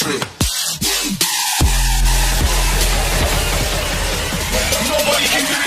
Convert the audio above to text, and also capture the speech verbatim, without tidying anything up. trip. Nobody can do it